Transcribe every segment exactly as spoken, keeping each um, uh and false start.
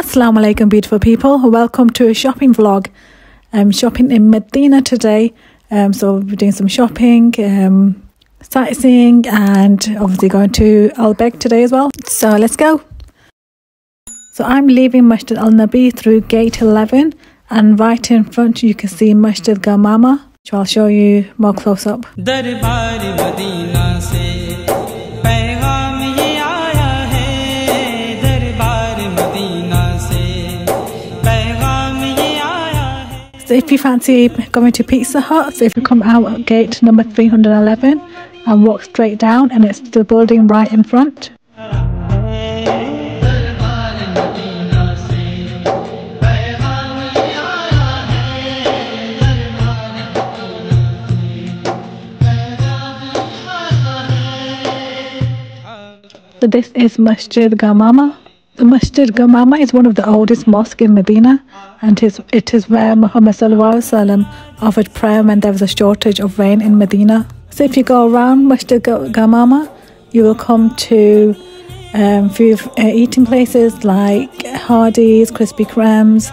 Assalamu alaikum beautiful people, welcome to a shopping vlog. I'm shopping in Medina today, um, so we're doing some shopping, um, sightseeing and obviously going to Al Baik today as well. So let's go. So I'm leaving Masjid Al Nabi through gate eleven and right in front you can see Masjid Ghamama, which I'll show you more close up. So if you fancy going to Pizza Hut, so if you come out at gate number three hundred eleven and walk straight down and it's the building right in front. So this is Masjid Ghamama. The Masjid Ghamama is one of the oldest mosques in Medina and it is where Muhammad Sallallahu Alaihi Wasallam offered prayer when there was a shortage of rain in Medina. So if you go around Masjid Ghamama, you will come to um, few uh, eating places like Hardee's, Krispy Kreme's.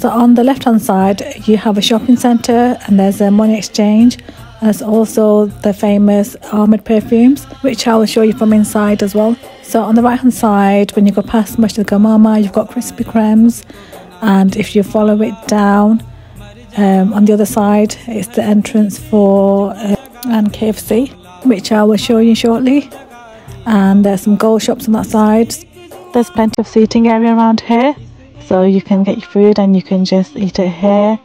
So on the left hand side you have a shopping centre and there's a money exchange. There's also the famous Ahmed Perfumes, which I will show you from inside as well. So on the right hand side, when you go past Masjid Ghamama, you've got Krispy Kreme's. And if you follow it down, um, on the other side, it's the entrance for uh, and K F C, which I will show you shortly. And there's some gold shops on that side. There's plenty of seating area around here. So you can get your food and you can just eat it here.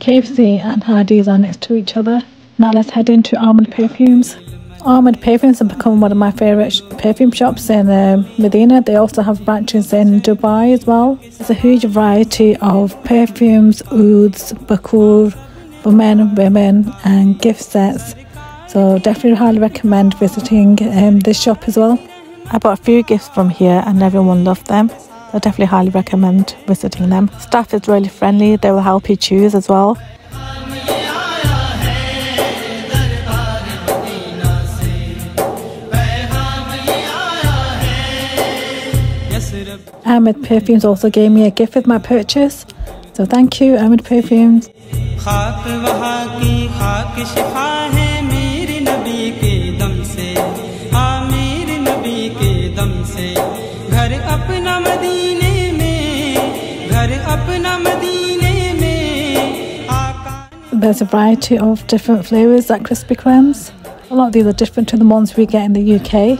K F C and Hardee's are next to each other. Now let's head into Ahmed Perfumes. Ahmed Perfumes have become one of my favourite perfume shops in uh, Medina. They also have branches in Dubai as well. There's a huge variety of perfumes, O U D S, Bakoors for men, women and gift sets. So definitely highly recommend visiting um, this shop as well. I bought a few gifts from here and everyone loved them. I definitely highly recommend visiting them. Staff is really friendly, they will help you choose as well. Ahmed Perfumes also gave me a gift with my purchase, so thank you Ahmed Perfumes. There's a variety of different flavours at Krispy Kreme's. A lot of these are different to the ones we get in the U K.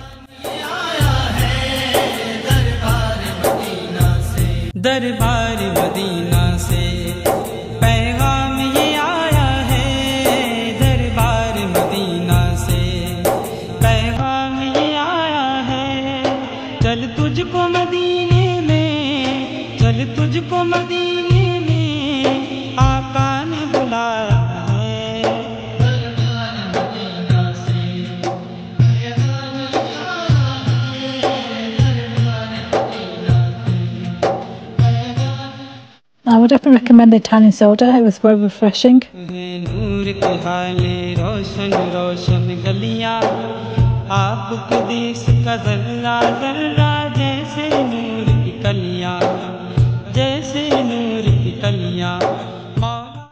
I would definitely recommend the Italian soda, it was very refreshing.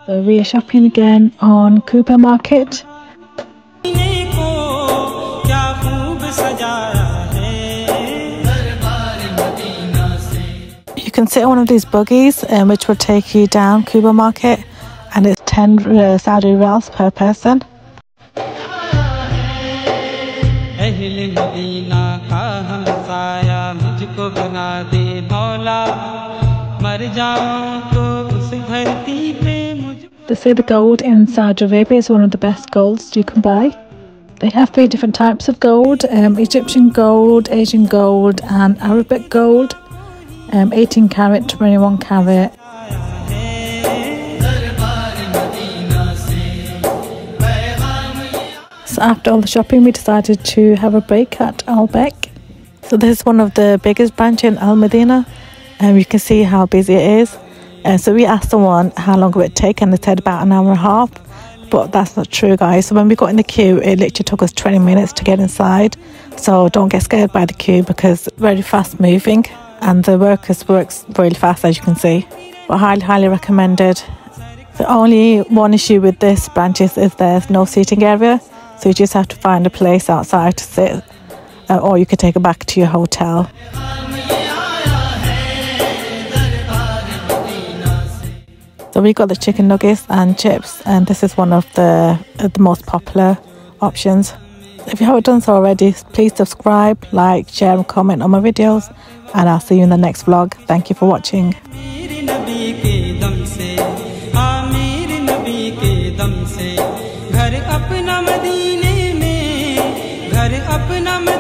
So we are shopping again on Cooper Market. You can sit on one of these buggies um, which will take you down Quba Market and it's ten uh, Saudi riyals per person. They say the gold in Saudi Arabia is one of the best golds you can buy. They have three different types of gold, um, Egyptian gold, Asian gold and Arabic gold. Um, eighteen carat, twenty-one carat. So after all the shopping we decided to have a break at Al Baik. So this is one of the biggest branches in Al Medina. and you can see how busy it is. And so we asked someone how long it would take, and they said about an hour and a half, but that's not true, guys. So when we got in the queue, it literally took us twenty minutes to get inside. So don't get scared by the queue, because it's very fast moving and the workers works really fast, as you can see. But highly, highly recommended. The only one issue with this branch is there's no seating area, so you just have to find a place outside to sit, uh, or you could take it back to your hotel. So we got the chicken nuggets and chips, and this is one of the, uh, the most popular options. If you haven't done so already, please subscribe, like, share and comment on my videos, and I'll see you in the next vlog. Thank you for watching. घर अपना